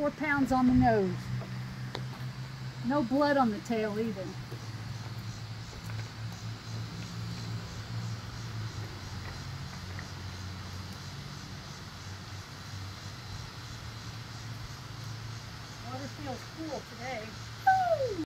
4 pounds on the nose. No blood on the tail either. Water feels cool today.